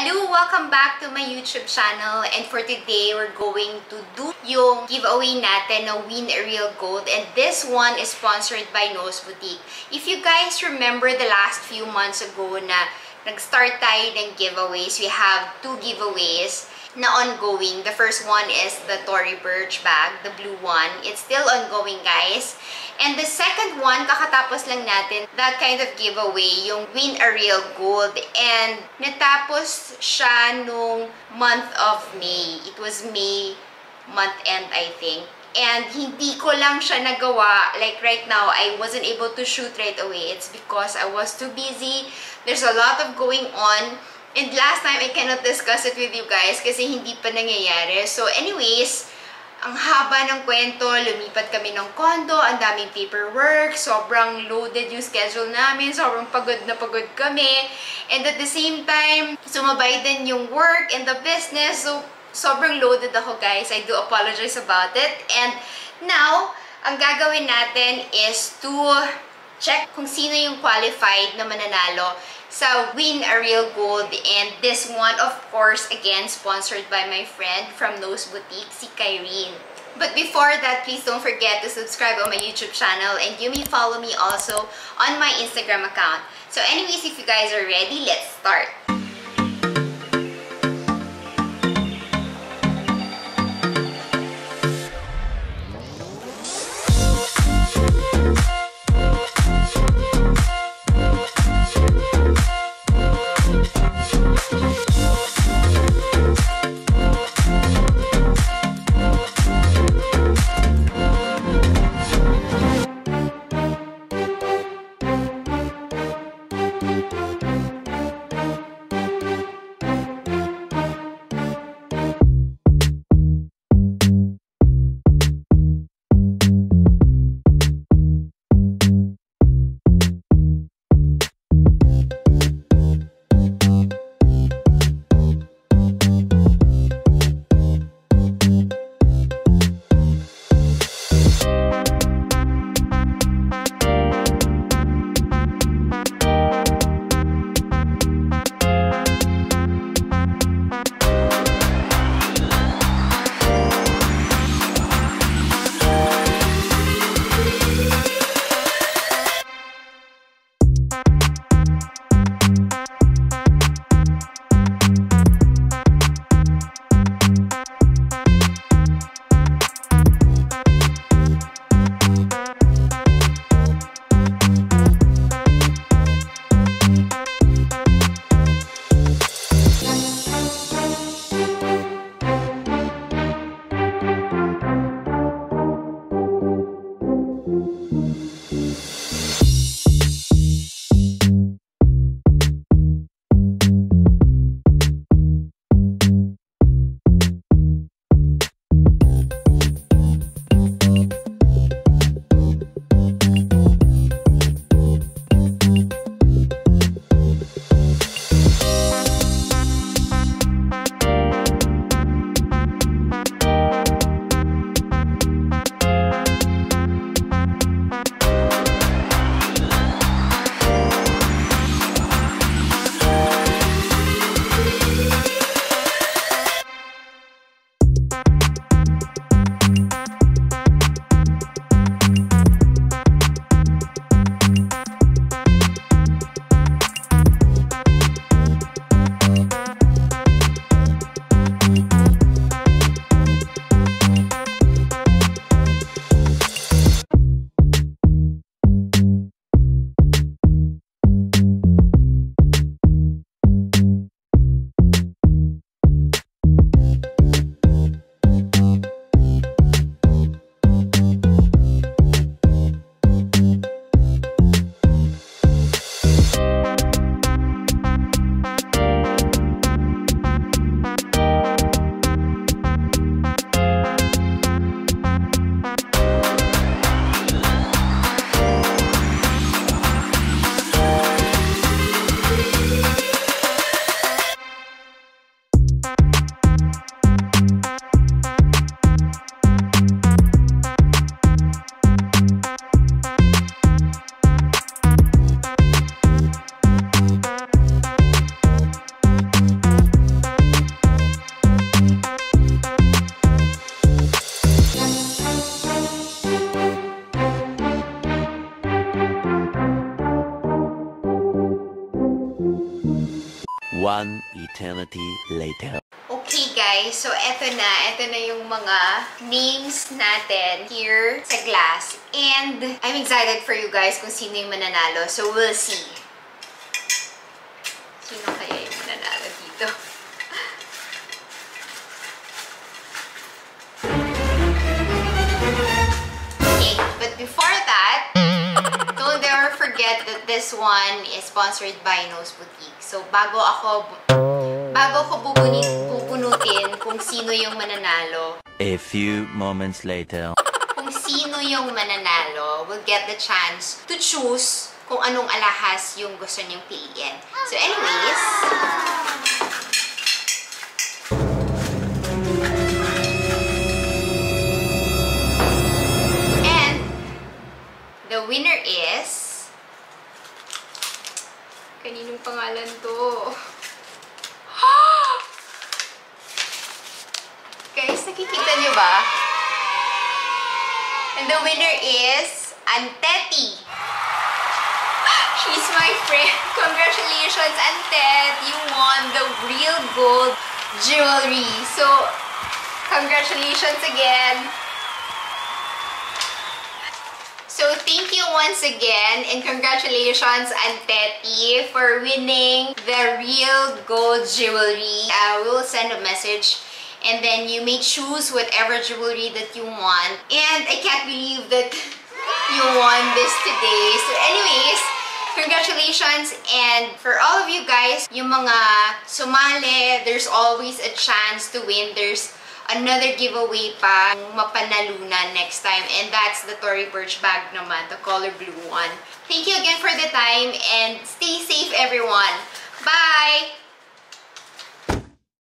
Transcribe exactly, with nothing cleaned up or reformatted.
Hello! Welcome back to my YouTube channel, and for today, we're going to do yung giveaway natin na Win a Real Gold, and this one is sponsored by Nose Boutique. If you guys remember the last few months ago na nag-start tayo ng giveaways, we have two giveaways na ongoing. The first one is the Tory Burch bag, the blue one. It's still ongoing, guys. And the second one, kakatapos lang natin that kind of giveaway, yung Win a Real Gold. And natapos siya nung month of May. It was May month end, I think. And hindi ko lang siya nagawa. Like right now, I wasn't able to shoot right away. It's because I was too busy. There's a lot of going on. And last time, I cannot discuss it with you guys kasi hindi pa nangyayari. So anyways, ang haba ng kwento, lumipat kami ng condo, ang daming paperwork, sobrang loaded yung schedule namin, sobrang pagod na pagod kami. And at the same time, sumabay din yung work and the business. So, sobrang loaded ako, guys. I do apologize about it. And now, ang gagawin natin is to check kung sino yung qualified na mananalo sa Win a Real Gold. And this one, of course, again, sponsored by my friend from Nose Boutique, si Kyrene. But before that, please don't forget to subscribe on my YouTube channel, and you may follow me also on my Instagram account. So anyways, if you guys are ready, let's start! One eternity later. Okay guys, so eto na, eto na yung mga names natin here sa glass. And I'm excited for you guys kung sino yung mananalo. So we'll see. Sino kaya yung mananalo dito? Okay, but before that, don't ever forget that this one is sponsored by Nose Boutique. So bago ako... Bago ko bubunin, pupunutin kung sino yung mananalo. A few moments later. Kung sino yung mananalo will get the chance to choose kung anong alahas yung gusto niyong piliin. So anyways... And the winner is... Kaninong pangalan to? Guys, nakikita niyo ba? And the winner is Anteti. She's my friend. Congratulations, Antet. You won the real gold jewelry. So, congratulations again. So, thank you once again and congratulations, Anteti, for winning the real gold jewelry. Uh, we will send a message and then you may choose whatever jewelry that you want. And I can't believe that you won this today. So anyways, congratulations, and for all of you guys, yung mga sumali, there's always a chance to win. There's another giveaway pa mapanalunan next time, and that's the Tory Burch bag naman, the color blue one. Thank you again for the time and stay safe everyone.